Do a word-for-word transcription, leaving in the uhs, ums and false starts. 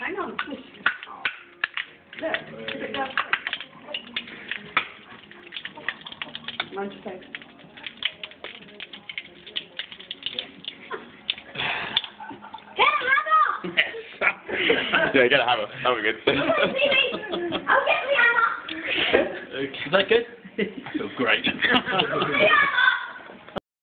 I know the twist is called. Look, look at that. Lunch break. Yeah, you gotta have a, have a good thing. Is that good? I feel great.